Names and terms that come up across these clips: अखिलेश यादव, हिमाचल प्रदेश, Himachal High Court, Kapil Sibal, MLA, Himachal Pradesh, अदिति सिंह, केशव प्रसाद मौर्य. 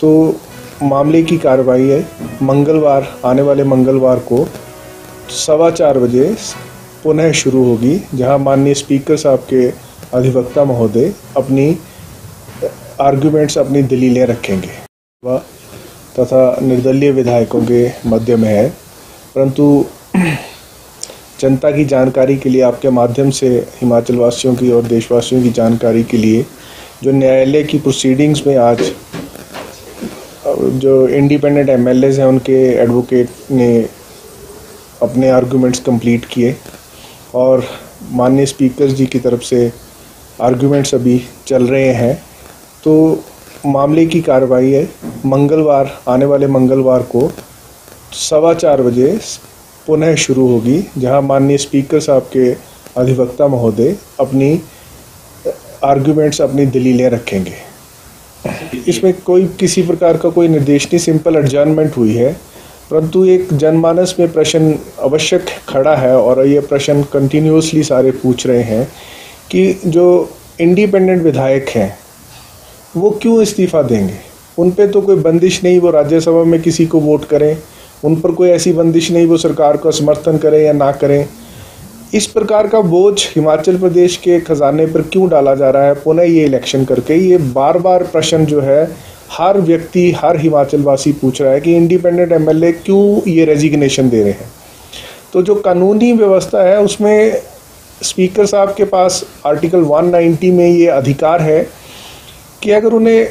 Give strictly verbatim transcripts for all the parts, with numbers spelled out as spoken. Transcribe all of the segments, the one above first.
तो मामले की कार्रवाई है, मंगलवार आने वाले मंगलवार को सवा चार बजे पुनः शुरू होगी, जहां माननीय स्पीकर साहब के अधिवक्ता महोदय अपनी आर्ग्यूमेंट्स अपनी दलीलें रखेंगे तथा निर्दलीय विधायकों के मध्य में है। परंतु जनता की जानकारी के लिए आपके माध्यम से हिमाचल वासियों की और देशवासियों की जानकारी के लिए जो न्यायालय की प्रोसीडिंग्स में आज जो इंडिपेंडेंट एमएलएज हैं उनके एडवोकेट ने अपने आर्गूमेंट्स कंप्लीट किए और माननीय स्पीकर जी की तरफ से आर्गूमेंट्स अभी चल रहे हैं। तो मामले की कार्रवाई है, मंगलवार आने वाले मंगलवार को सवा चार बजे पुनः शुरू होगी, जहां माननीय स्पीकर साहब के अधिवक्ता महोदय अपनी आर्गूमेंट्स अपनी दलीलें रखेंगे। इसमें कोई किसी प्रकार का कोई निर्देश नहीं, सिंपल एडजर्नमेंट हुई है, परंतु एक जनमानस में प्रश्न आवश्यक खड़ा है और ये प्रश्न कंटिन्यूसली सारे पूछ रहे हैं कि जो इंडिपेंडेंट विधायक हैं वो क्यों इस्तीफ़ा देंगे। उन पे तो कोई बंदिश नहीं, वो राज्यसभा में किसी को वोट करें, उन पर कोई ऐसी बंदिश नहीं वो सरकार का समर्थन करें या ना करें। इस प्रकार का बोझ हिमाचल प्रदेश के खजाने पर क्यों डाला जा रहा है पुनः ये इलेक्शन करके? ये बार बार प्रश्न जो है हर व्यक्ति, हर हिमाचलवासी पूछ रहा है कि इंडिपेंडेंट एमएलए क्यों ये रेजिग्नेशन दे रहे हैं। तो जो कानूनी व्यवस्था है उसमें स्पीकर साहब के पास आर्टिकल एक सौ नब्बे में ये अधिकार है कि अगर उन्हें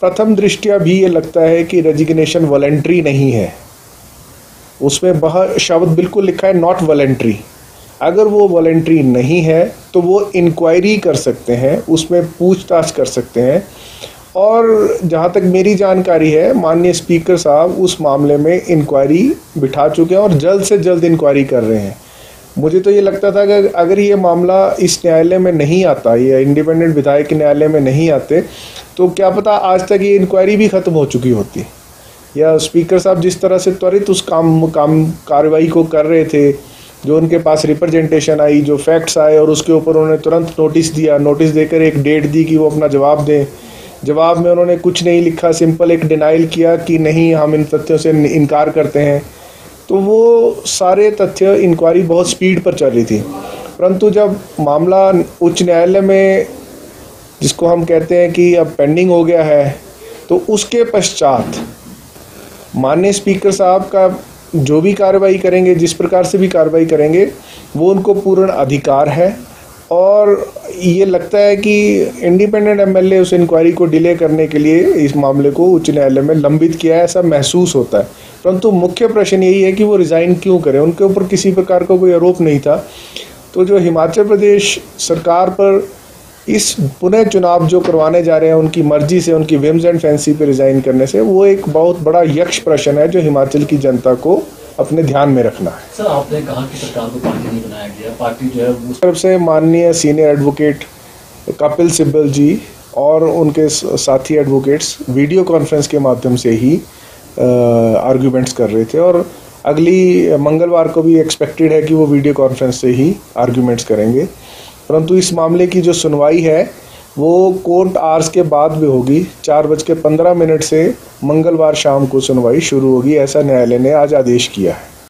प्रथम दृष्टया भी ये लगता है कि रेजिग्नेशन वॉलेंट्री नहीं है, उसमें वह शब्द बिल्कुल लिखा है नॉट वॉलेंट्री, अगर वो वॉलेंट्री नहीं है तो वो इंक्वायरी कर सकते हैं, उसमें पूछताछ कर सकते हैं। और जहाँ तक मेरी जानकारी है माननीय स्पीकर साहब उस मामले में इंक्वायरी बिठा चुके हैं और जल्द से जल्द इंक्वायरी कर रहे हैं। मुझे तो ये लगता था कि अगर ये मामला इस न्यायालय में नहीं आता, ये इंडिपेंडेंट विधायक न्यायालय में नहीं आते, तो क्या पता आज तक ये इंक्वायरी भी ख़त्म हो चुकी होती, या स्पीकर साहब जिस तरह से त्वरित उस काम काम कार्रवाई को कर रहे थे, जो उनके पास रिप्रेजेंटेशन आई, जो फैक्ट्स आए और उसके ऊपर उन्होंने तुरंत नोटिस दिया, नोटिस देकर एक डेट दी कि वो अपना जवाब दें। जवाब में उन्होंने कुछ नहीं लिखा, सिंपल एक डिनाइल किया कि नहीं हम इन तथ्यों से इनकार करते हैं। तो वो सारे तथ्य इंक्वायरी बहुत स्पीड पर चल रही थी, परंतु जब मामला उच्च न्यायालय में जिसको हम कहते हैं कि अब पेंडिंग हो गया है, तो उसके पश्चात माननीय स्पीकर साहब का जो भी कार्रवाई करेंगे, जिस प्रकार से भी कार्रवाई करेंगे, वो उनको पूर्ण अधिकार है। और ये लगता है कि इंडिपेंडेंट एमएलए उस इंक्वायरी को डिले करने के लिए इस मामले को उच्च न्यायालय में लंबित किया है, ऐसा महसूस होता है। परंतु मुख्य प्रश्न यही है कि वो रिज़ाइन क्यों करें, उनके ऊपर किसी प्रकार का कोई आरोप नहीं था। तो जो हिमाचल प्रदेश सरकार पर इस पुनः चुनाव जो करवाने जा रहे हैं उनकी मर्जी से, उनकी विम्स एंड फैंसी पर रिज़ाइन करने से, वो एक बहुत बड़ा यक्ष प्रश्न है जो हिमाचल की जनता को अपने ध्यान में रखना है। सर आपने कहा कि सरकार को पार्टी नहीं बनाया गया, पार्टी जो है उस तरफ से माननीय सीनियर एडवोकेट कपिल सिब्बल जी और उनके साथी एडवोकेट्स वीडियो कॉन्फ्रेंस के माध्यम से ही आर्ग्यूमेंट्स कर रहे थे और अगली मंगलवार को भी एक्सपेक्टेड है कि वो वीडियो कॉन्फ्रेंस से ही आर्ग्यूमेंट्स करेंगे। परंतु इस मामले की जो सुनवाई है वो कोर्ट आवर्स के बाद भी होगी, चार बज के पंद्रह मिनट से मंगलवार शाम को सुनवाई शुरू होगी, ऐसा न्यायालय ने आज आदेश किया है।